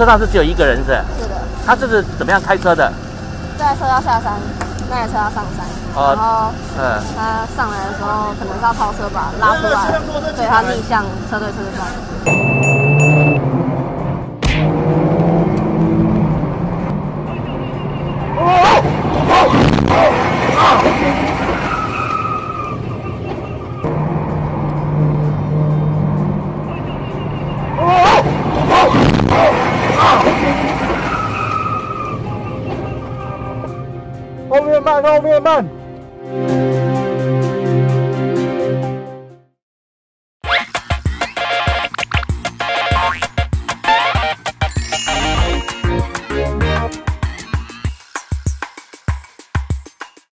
车上是只有一个人是？是的。他这是怎么样开车的？这台车要下山，那台车要上山。哦。然后，他上来的时候可能是要超车吧，拉出来，对他逆向车对车撞。 后面慢，后面慢。